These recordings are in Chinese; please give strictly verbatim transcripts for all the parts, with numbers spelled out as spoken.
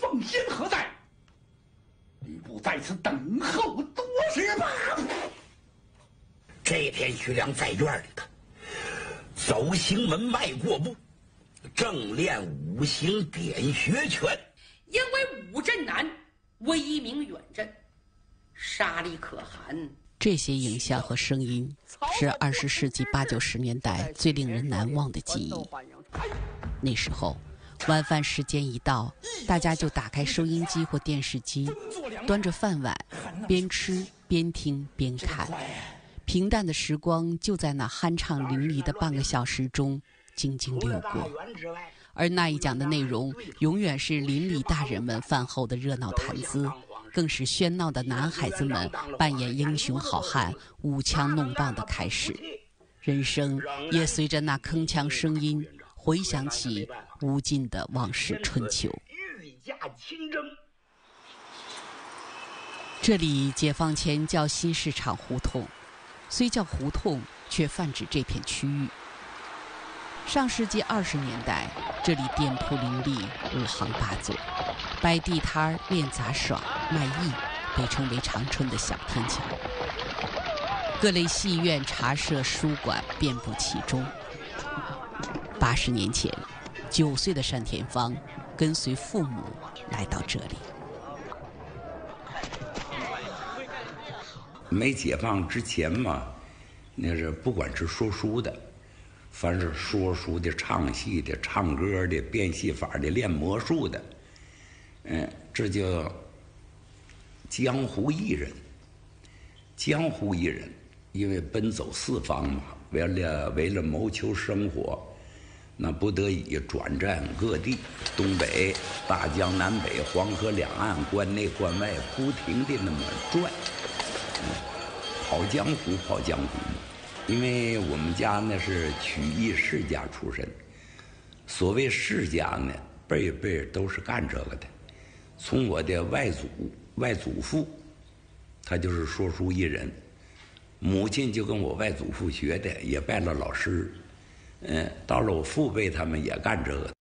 奉先何在？吕布在此等候多时吧。这天，徐良在院里头走行门外过步，正练五行点穴拳。因为武阵难，威名远震，杀力可汗。这些影像和声音是二十世纪八九十年代最令人难忘的记忆。那时候，晚饭时间一到，大家就打开收音机或电视机，端着饭碗，边吃边听边看。平淡的时光就在那酣畅淋漓的半个小时中静静流过，而那一讲的内容永远是邻里大人们饭后的热闹谈资，更是喧闹的男孩子们扮演英雄好汉、舞枪弄棒的开始。人生也随着那铿锵声音回想起无尽的往事春秋。御驾亲征。这里解放前叫新市场胡同，虽叫胡同，却泛指这片区域。上世纪二十年代，这里店铺林立，五行八作，摆地摊、练杂耍、卖艺，被称为长春的小天桥。各类戏院、茶社、书馆遍布其中。八十年前，九岁的单田芳跟随父母来到这里。没解放之前嘛，那是不管是说书的，凡是说书的、唱戏的、唱歌的、变戏法的、练魔术的，嗯，这叫江湖艺人。江湖艺人因为奔走四方嘛，为了为了谋求生活，那不得已转战各地，东北、大江南北、黄河两岸、关内关外，不停地那么转。跑江湖，跑江湖，因为我们家呢是曲艺世家出身。所谓世家呢，辈辈都是干这个的。从我的外祖外祖父，他就是说书艺人，母亲就跟我外祖父学的，也拜了老师。嗯，到了我父辈，他们也干这个。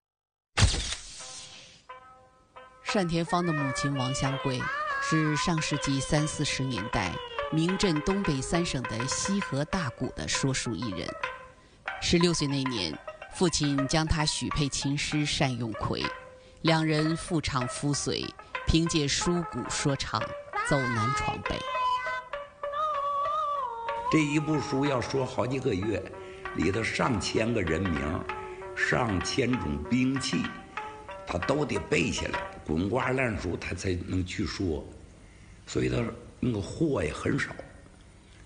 单田芳的母亲王香桂是上世纪三四十年代名震东北三省的西河大鼓的说书艺人。十六岁那年，父亲将他许配琴师单用奎，两人夫唱夫随，凭借书鼓说唱走南闯北。这一部书要说好几个月，里头上千个人名，上千种兵器，他都得背下来，滚瓜烂熟他才能去说，所以他那个货也很少，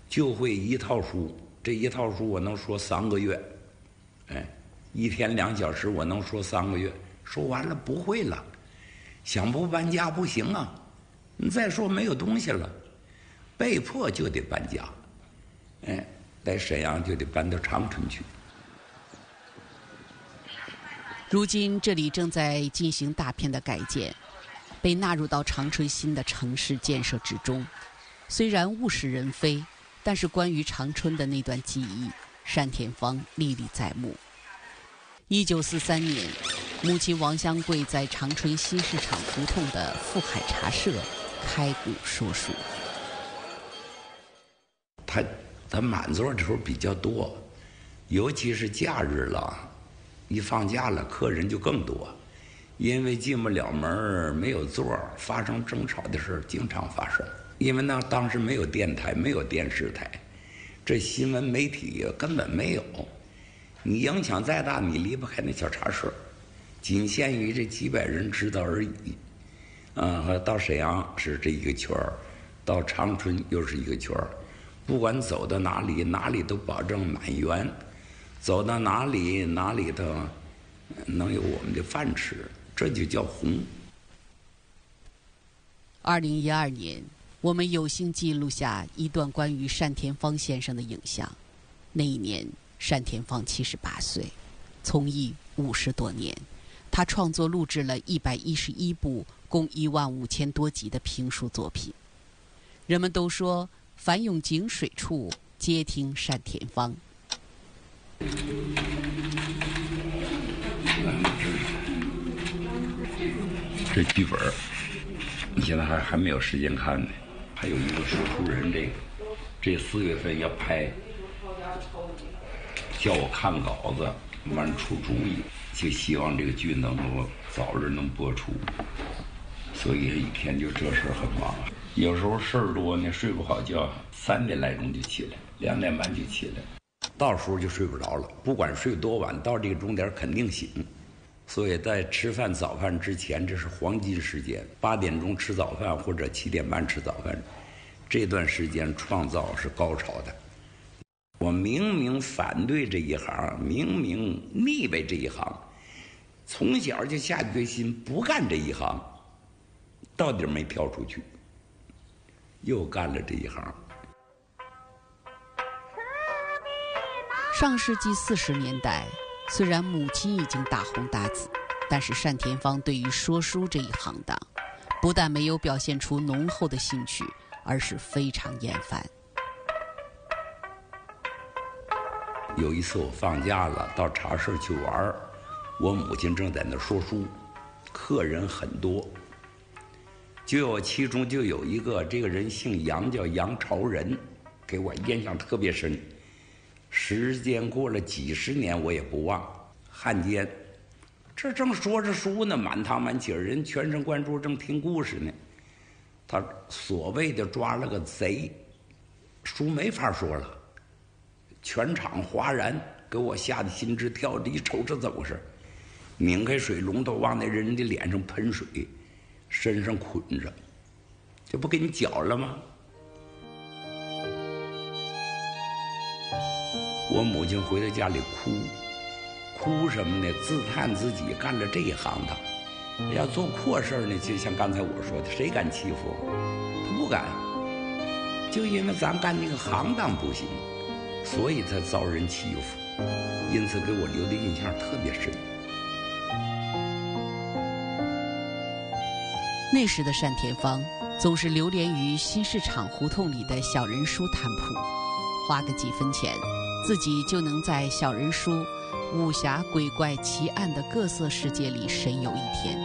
就会一套书。这一套书我能说三个月，哎，一天两小时我能说三个月，说完了不会了，想不搬家不行啊，你再说没有东西了，被迫就得搬家，哎，来沈阳就得搬到长春去。如今这里正在进行大片的改建，被纳入到长春新的城市建设之中。虽然物是人非，但是关于长春的那段记忆，单田芳历历在目。一九四三年，母亲王香桂在长春新市场胡同的富海茶社开鼓说书。他他满座的时候比较多，尤其是假日了。一放假了，客人就更多，因为进不了门，没有座，发生争吵的事经常发生。因为那当时没有电台，没有电视台，这新闻媒体根本没有。你影响再大，你离不开那小茶社，仅限于这几百人知道而已。啊，到沈阳是这一个圈儿，到长春又是一个圈儿，不管走到哪里，哪里都保证满员。走到哪里，哪里头能有我们的饭吃，这就叫红。二零一二年，我们有幸记录下一段关于单田芳先生的影像。那一年，单田芳七十八岁，从艺五十多年，他创作录制了一百一十一部，共一万五千多集的评书作品。人们都说，凡涌井水处，皆听单田芳。这剧本你现在还还没有时间看呢。还有一个说书人，这个这四月份要拍，叫我看稿子，完出主意，就希望这个剧能够早日能播出。所以一天就这事儿很忙，有时候事儿多呢，睡不好觉，三点来钟就起来，两点半就起来，到时候就睡不着了。不管睡多晚，到这个钟点肯定醒。所以在吃饭早饭之前，这是黄金时间。八点钟吃早饭或者七点半吃早饭，这段时间创造是高潮的。我明明反对这一行，明明逆位这一行，从小就下决心不干这一行，到底没跳出去，又干了这一行。上世纪四十年代。虽然母亲已经大红大紫，但是单田芳对于说书这一行当，不但没有表现出浓厚的兴趣，而是非常厌烦。有一次我放假了，到茶室去玩，我母亲正在那说书，客人很多，就有其中就有一个，这个人姓杨，叫杨朝仁，给我印象特别深。时间过了几十年，我也不忘。汉奸，这正说着书呢，满堂满起人全神贯注，正听故事呢。他所谓的抓了个贼，书没法说了，全场哗然，给我吓得心直跳的。一瞅这怎么回事？拧开水龙头往那人的脸上喷水，身上捆着，这不给你搅了吗？我母亲回到家里哭，哭什么呢？自叹自己干了这一行当，要做阔事呢，就像刚才我说的，谁敢欺负我？他不敢，就因为咱干那个行当不行，所以才遭人欺负，因此给我留的印象特别深。那时的单田芳总是流连于新市场胡同里的小人书摊铺，花个几分钱。自己就能在小人书、武侠、鬼怪、奇案的各色世界里神游一天。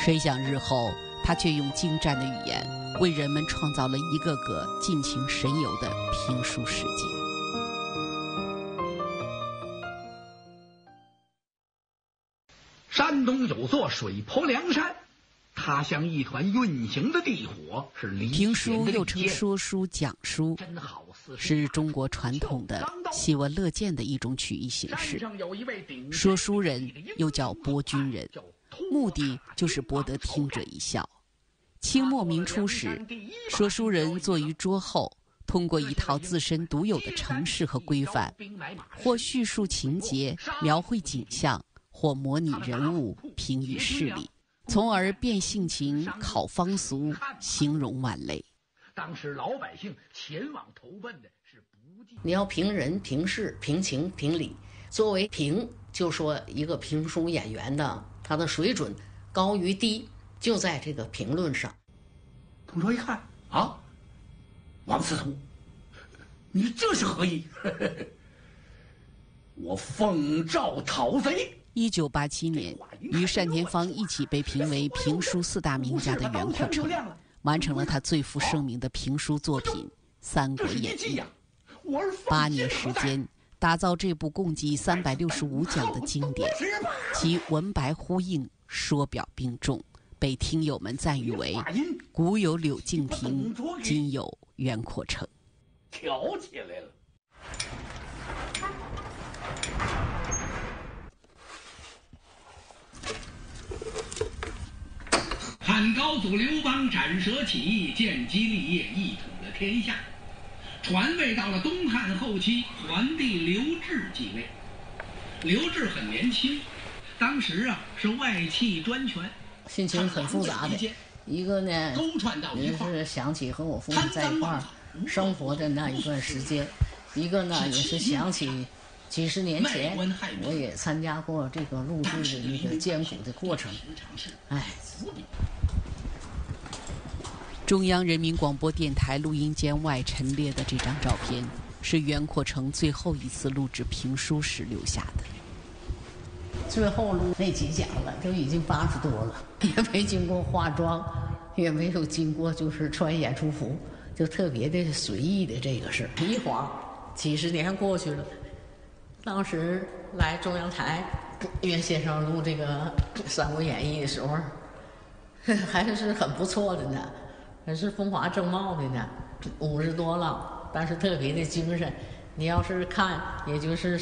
谁想日后，他却用精湛的语言，为人们创造了一个个尽情神游的评书世界。山东有座水泊梁山，它像一团运行的地火，是离评书又称说书、讲书，是中国传统的喜闻乐见的一种曲艺形式。说书人又叫博君人，目的就是博得听者一笑。清末民初时，说书人坐于桌后，通过一套自身独有的程式和规范，或叙述情节、描绘景象，或模拟人物、评语事理，从而变性情、考方俗、形容万类。当时老百姓前往投奔的是不计。你要评人、评事、评情、评理，作为评，就说一个评书演员的他的水准高于低，就在这个评论上。董卓一看啊，王司徒，你这是何意？我奉诏讨贼。一九八七年，与单田芳一起被评为评书四大名家的袁阔成，完成了他最负盛名的评书作品《三国演义》。八年时间，打造这部共计三百六十五讲的经典，其文白呼应，说表并重，被听友们赞誉为“古有柳敬亭，今有袁阔成”。挑起来了。反高祖刘邦斩蛇起义，建基立业，一统了天下。传位到了东汉后期，桓帝刘志继位。刘志很年轻，当时啊是外戚专权，心情很复杂的。一个呢，也是想起和我父母在一块儿生活的那一段时间；一个呢，也是想起几十年前我也参加过这个录制的那个艰苦的过程。哎。中央人民广播电台录音间外陈列的这张照片，是袁阔成最后一次录制评书时留下的。最后录那几讲了，都已经八十多了，也没经过化妆，也没有经过就是穿演出服，就特别的随意的这个事儿。一晃几十年过去了，当时来中央台岳先生录这个《三国演义》的时候，还是很不错的呢，还是风华正茂的呢，五十多了，但是特别的精神。你要是看，也就是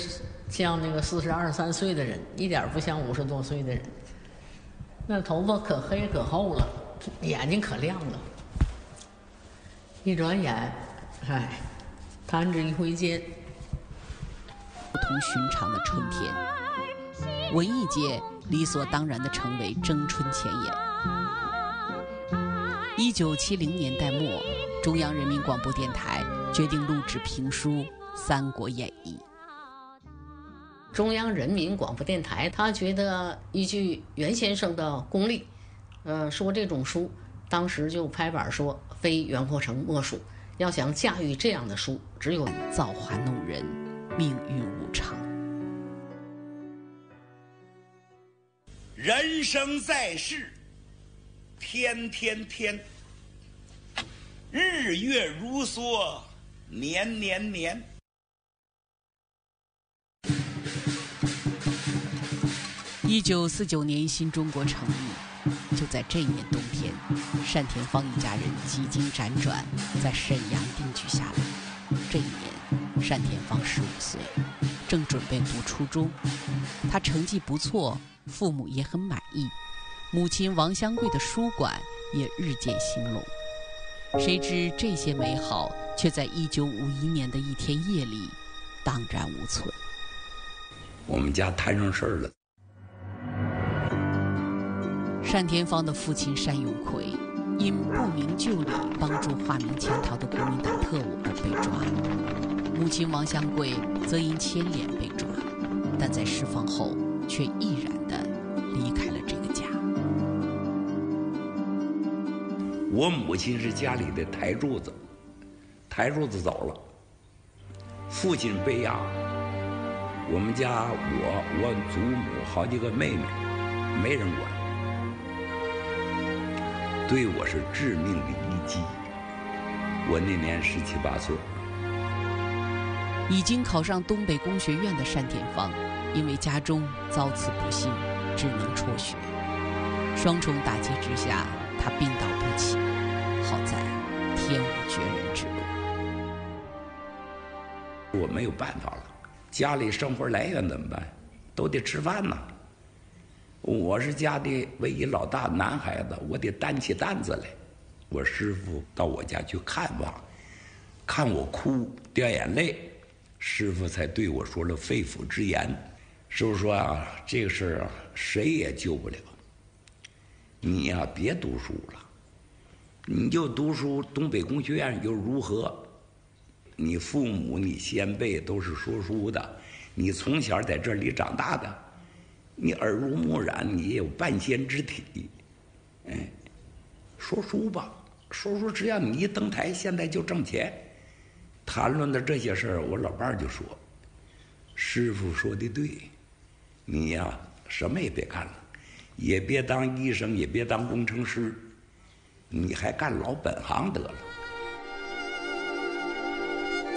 像那个四十二三岁的人，一点不像五十多岁的人。那头发可黑可厚了，眼睛可亮了。一转眼，哎，弹指一挥间，不同寻常的春天，文艺界理所当然地成为争春前沿。一九七零年代末，中央人民广播电台决定录制评书。《三国演义》，中央人民广播电台，他觉得依据袁先生的功力，呃，说这种书，当时就拍板说非袁阔成莫属。要想驾驭这样的书，只有造化弄人，命运无常。人生在世，天天天，日月如梭，年年年。一九四九年新中国成立，就在这一年冬天，单田芳一家人几经辗转，在沈阳定居下来。这一年，单田芳十五岁，正准备读初中。他成绩不错，父母也很满意，母亲王香桂的书馆也日渐兴隆。谁知这些美好，却在一九五一年的一天夜里荡然无存。我们家摊上事儿了。单田芳的父亲单永奎因不明就里帮助化名潜逃的国民党特务而被抓，母亲王香桂则因牵连被抓，但在释放后却毅然地离开了这个家。我母亲是家里的台柱子，台柱子走了，父亲被押，我们家我我祖母好几个妹妹，没人管。对我是致命的一击。我那年十七八岁，已经考上东北工学院的单田芳，因为家中遭此不幸，只能辍学。双重打击之下，他病倒不起，好在天无绝人之路。我没有办法了，家里生活来源怎么办？都得吃饭呐。我是家里唯一老大男孩子，我得担起担子来。我师父到我家去看望，看我哭掉眼泪，师父才对我说了肺腑之言。师父说啊，这个事啊，谁也救不了。你呀、啊，别读书了，你就读书，东北工学院又如何？你父母、你先辈都是说书的，你从小在这里长大的，你耳濡目染，你也有半仙之体。哎，说书吧，说书只要你一登台，现在就挣钱。谈论的这些事儿，我老伴儿就说：“师傅说的对，你呀、啊、什么也别干了，也别当医生，也别当工程师，你还干老本行得了。”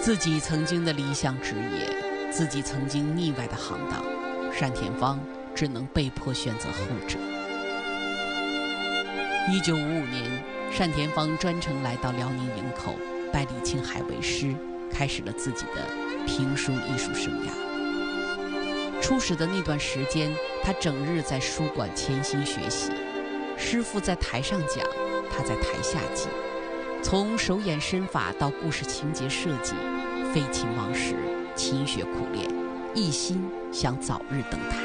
自己曾经的理想职业，自己曾经腻歪的行当，单田芳只能被迫选择后者。一九五五年，单田芳专程来到辽宁营口，拜李庆海为师，开始了自己的评书艺术生涯。初始的那段时间，他整日在书馆潜心学习，师父在台上讲，他在台下记，从手眼身法到故事情节设计，废寝忘食，勤学苦练，一心想早日登台。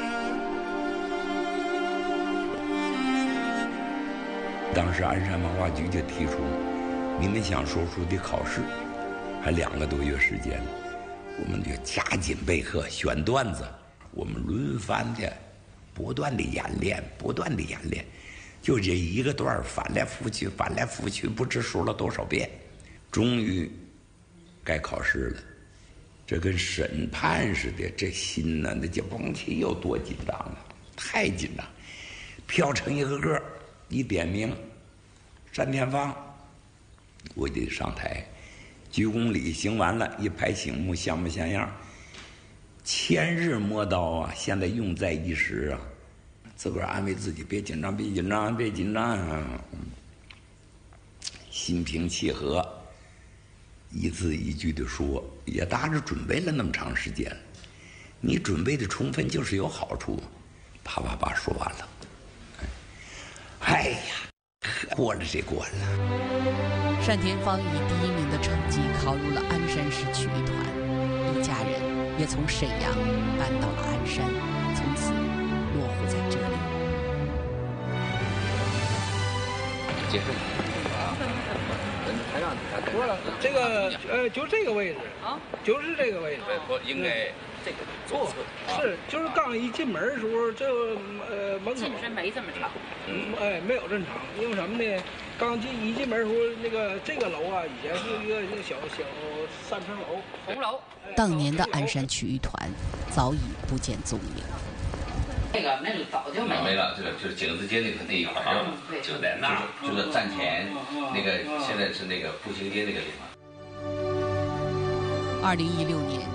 当时鞍山文化局就提出明天想说书的考试，还两个多月时间，我们就加紧备课，选段子，我们轮番的不断的演练，不断的演练，就这一个段反来覆去，反来覆去，不知说了多少遍。终于该考试了，这跟审判似的，这心呢，那就甭提有多紧张了、啊。太紧张，飘成一个个，一点名，单田芳，我得上台，鞠躬礼行完了，一拍醒目，像模像样。千日磨刀啊，现在用在一时啊，自个儿安慰自己，别紧张，别紧张，别紧张啊，心平气和，一字一句的说，也搭着准备了那么长时间。 你准备的充分就是有好处，啪啪啪说完了，哎呀，过了这关了。单田芳以第一名的成绩考入了鞍山市曲艺团，一家人也从沈阳搬到了鞍山，从此落户在这里。解释啊，台上说了这个呃，就这个位置啊，就是这个位置，我应该。 这个左侧是，就是刚一进门的时候，这呃门口进身没这么长，嗯，哎，没有这么长，因为什么呢？刚进一进门的时候，那个这个楼啊，以前是一个小小三层楼，红楼。当年的鞍山曲艺团早已不见踪影。那个那个早就没没了，就是就是井字街那个那一块儿，就在那儿，就是站前那个，现在是那个步行街那个地方。二零一六年。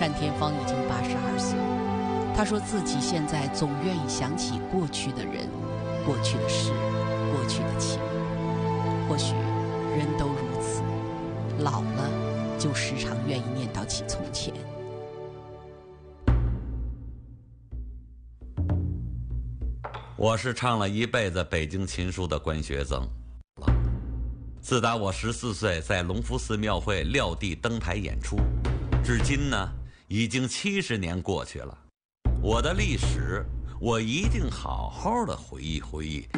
单田芳已经八十二岁，他说自己现在总愿意想起过去的人、过去的事、过去的情。或许人都如此，老了就时常愿意念叨起从前。我是唱了一辈子北京琴书的关学增。自打我十四岁在隆福寺庙会撂地登台演出，至今呢。 已经七十年过去了，我的历史我一定好好的回忆回忆。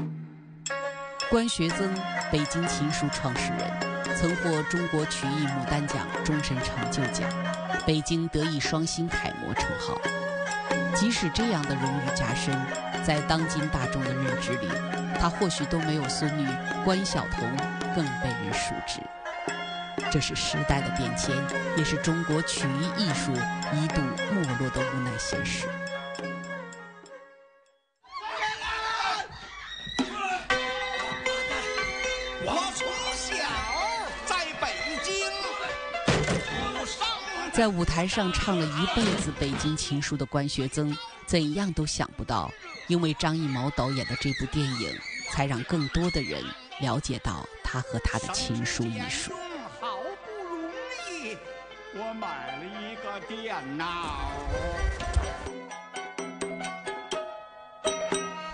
关学增，北京琴书创始人，曾获中国曲艺牡丹奖终身成就奖、北京德艺双馨楷模称号。即使这样的荣誉加身，在当今大众的认知里，他或许都没有孙女关晓彤更被人熟知。 这是时代的变迁，也是中国曲艺艺术一度没落的无奈现实。我从小在北京，在舞台上唱了一辈子北京琴书的关学增，怎样都想不到，因为张艺谋导演的这部电影，才让更多的人了解到他和他的琴书艺术。 我买了一个电脑。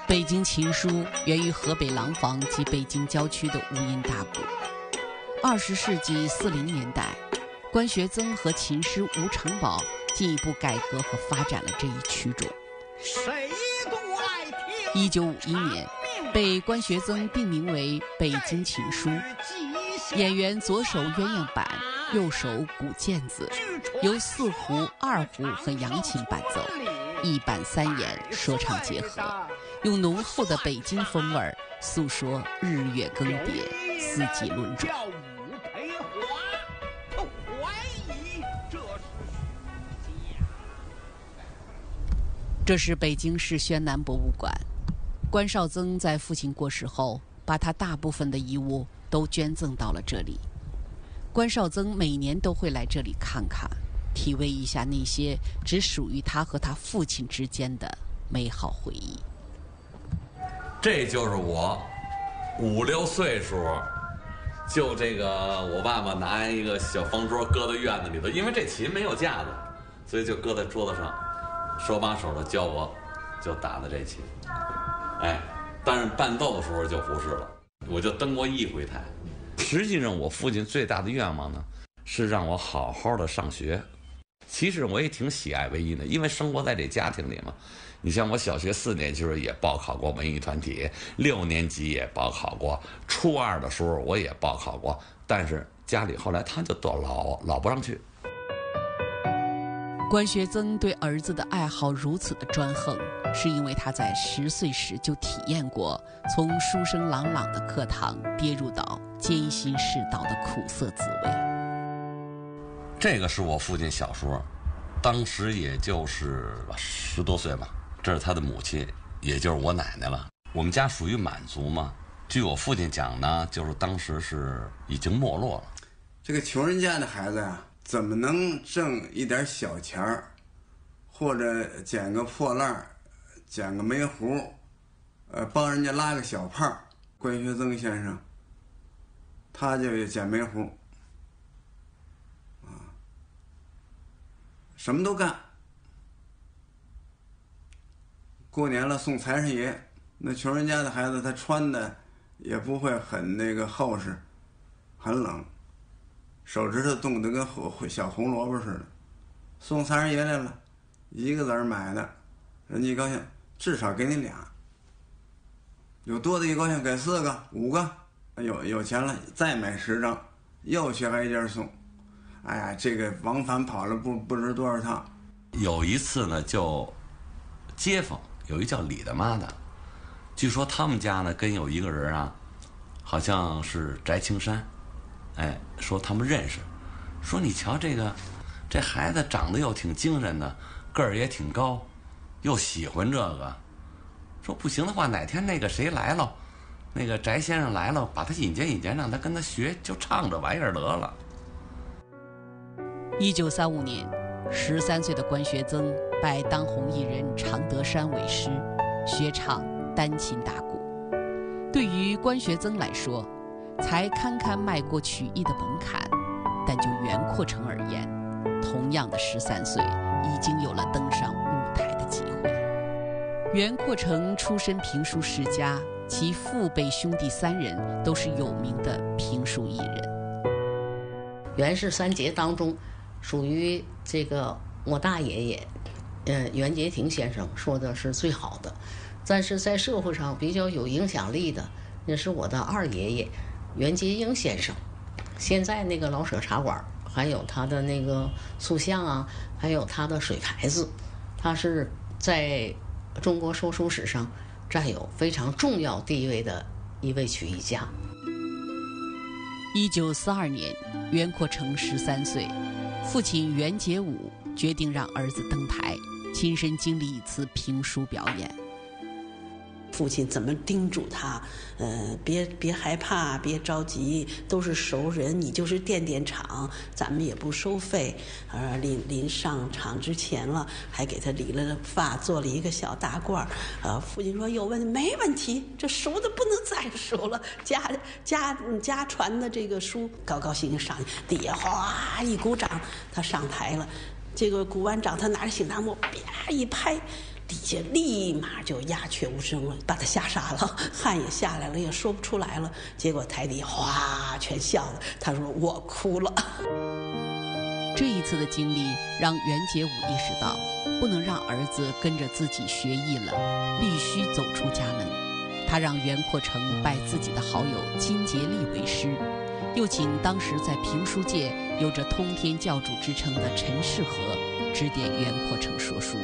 北京琴书源于河北廊坊及北京郊区的无音大鼓。二十世纪四零年代，关学增和琴师吴承宝进一步改革和发展了这一曲种。谁不爱听？一九五一年，被关学增定名为北京琴书。演员左手鸳鸯板。 右手鼓毽子，由四胡、二胡和扬琴伴奏，一板三演说唱结合，用浓厚的北京风味诉说日月更迭、四季轮转。这是北京市宣南博物馆，关少增在父亲过世后，把他大部分的遗物都捐赠到了这里。 关少增每年都会来这里看看，体味一下那些只属于他和他父亲之间的美好回忆。这就是我五六岁时候，就这个我爸爸拿一个小方桌搁在院子里头，因为这琴没有架子，所以就搁在桌子上，手把手的教我，就打的这琴。哎，但是伴奏的时候就不是了，我就登过一回台。 实际上，我父亲最大的愿望呢，是让我好好的上学。其实我也挺喜爱文艺的，因为生活在这家庭里嘛。你像我小学四年级也报考过文艺团体，六年级也报考过，初二的时候我也报考过，但是家里后来他就都老老不让去。关学增对儿子的爱好如此的专横，是因为他在十岁时就体验过从书声朗朗的课堂跌入到。 艰辛世道的苦涩滋味。这个是我父亲小时候，当时也就是十多岁吧。这是他的母亲，也就是我奶奶了。我们家属于满族嘛，据我父亲讲呢，就是当时是已经没落了。这个穷人家的孩子呀，怎么能挣一点小钱儿，或者捡个破烂，捡个煤糊，呃，帮人家拉个小炮。关学增先生，他就捡煤糊，啊，什么都干。过年了送财神爷，那穷人家的孩子他穿的也不会很那个厚实，很冷，手指头冻得跟小红萝卜似的。送财神爷来了，一个子儿买的，人家一高兴，至少给你俩。有多的一高兴给四个五个，有有钱了再买十张，又去挨家送。哎呀，这个往返跑了不不知多少趟。有一次呢，就街坊有一叫李大妈的，据说他们家呢跟有一个人啊，好像是翟青山，哎，说他们认识，说你瞧这个这孩子长得又挺精神的，个儿也挺高，又喜欢这个。说不行的话，哪天那个谁来了，那个翟先生来了，把他引荐引荐，让他跟他学，就唱这玩意儿得了。一九三五年，十三岁的关学增拜当红艺人常德山为师，学唱单琴打鼓。对于关学增来说，才堪堪迈过曲艺的门槛，但就袁阔成而言，同样的十三岁，已经有了登上舞台的机会。袁阔成出身评书世家，其父辈兄弟三人都是有名的评书艺人。袁氏三杰当中，属于这个我大爷爷，嗯，袁洁庭先生说的是最好的，但是在社会上比较有影响力的，那是我的二爷爷袁洁英先生。现在那个老舍茶馆还有他的那个塑像啊，还有他的水牌子，他是在中国说书史上占有非常重要地位的一位曲艺家。一九四二年，袁阔成十三岁，父亲袁洁武决定让儿子登台，亲身经历一次评书表演。父亲怎么叮嘱他，呃，别别害怕，别着急，都是熟人，你就是垫垫场，咱们也不收费。呃，临临上场之前了，还给他理了发，做了一个小大褂。呃，父亲说有问题没问题，这熟的不能再熟了，家家家传的这个书，高高兴兴上去，底下哗一鼓掌，他上台了。这个鼓完掌，他拿着醒达木啪一拍。底下立马就鸦雀无声了，把他吓傻了，汗也下来了，也说不出来了。结果台底哗全笑了，他说我哭了。这一次的经历让袁洁武意识到，不能让儿子跟着自己学艺了，必须走出家门。他让袁阔成拜自己的好友金杰利为师，又请当时在评书界有着通天教主之称的陈士和指点袁阔成说书。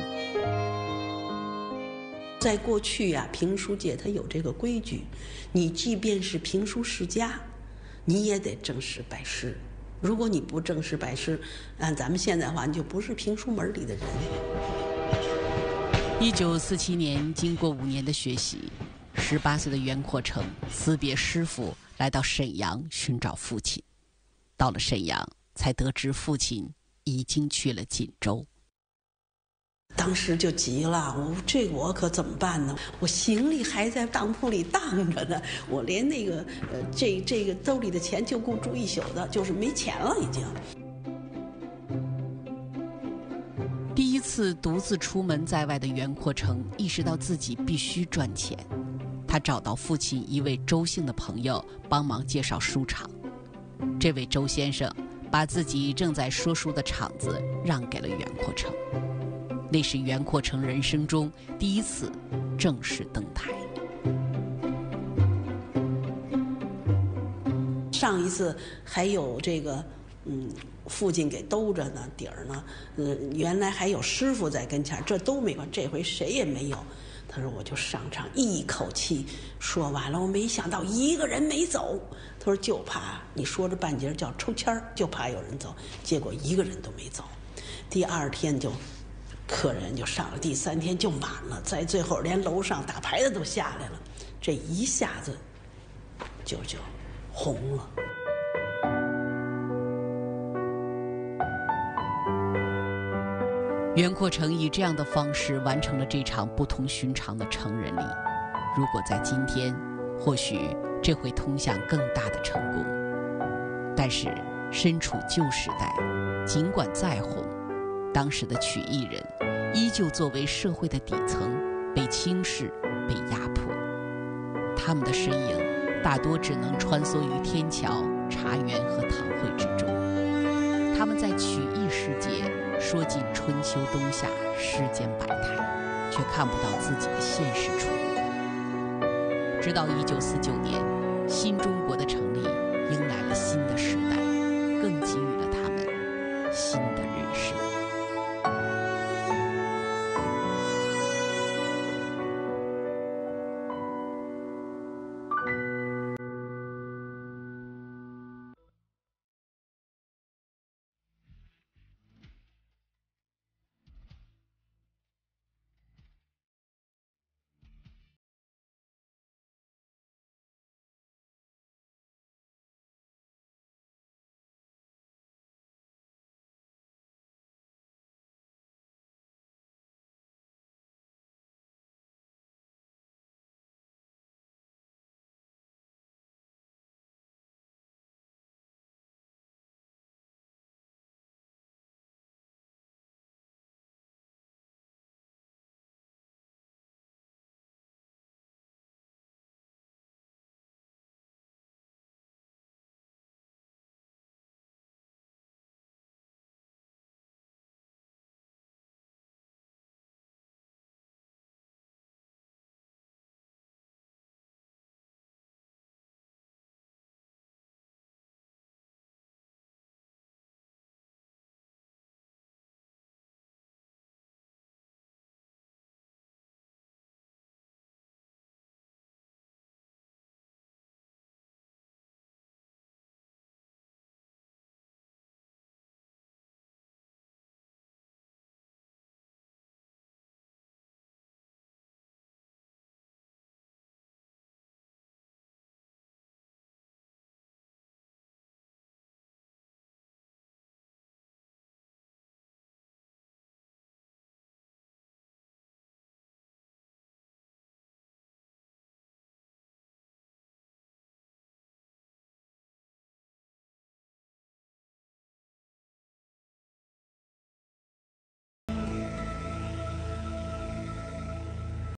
在过去呀、啊，评书界它有这个规矩，你即便是评书世家，你也得正式拜师。如果你不正式拜师，按咱们现在话，你就不是评书门里的人。一九四七年，经过五年的学习，十八岁的袁阔成辞别师傅，来到沈阳寻找父亲。到了沈阳，才得知父亲已经去了锦州。当时就急了，我这个我可怎么办呢？我行李还在当铺里当着呢，我连那个呃这这个兜里的钱就够住一宿的，就是没钱了已经。第一次独自出门在外的袁阔成意识到自己必须赚钱，他找到父亲一位周姓的朋友帮忙介绍书场。这位周先生把自己正在说书的场子让给了袁阔成。那是袁阔成人生中第一次正式登台。上一次还有这个，嗯，父亲给兜着呢，底儿呢，嗯，原来还有师傅在跟前，这都没关，这回谁也没有。他说我就上场，一口气说完了，我没想到一个人没走。他说就怕你说这半截叫抽签，就怕有人走，结果一个人都没走。第二天就客人就上了，第三天就满了，在最后连楼上打牌的都下来了，这一下子就就红了。袁阔成以这样的方式完成了这场不同寻常的成人礼。如果在今天，或许这会通向更大的成功。但是身处旧时代，尽管再红，当时的曲艺人依旧作为社会的底层被轻视、被压迫，他们的身影大多只能穿梭于天桥、茶园和堂会之中。他们在曲艺时节说尽春秋冬夏世间百态，却看不到自己的现实处。直到一九四九年，新中国的成立迎来了新的时代，更给予了他们新的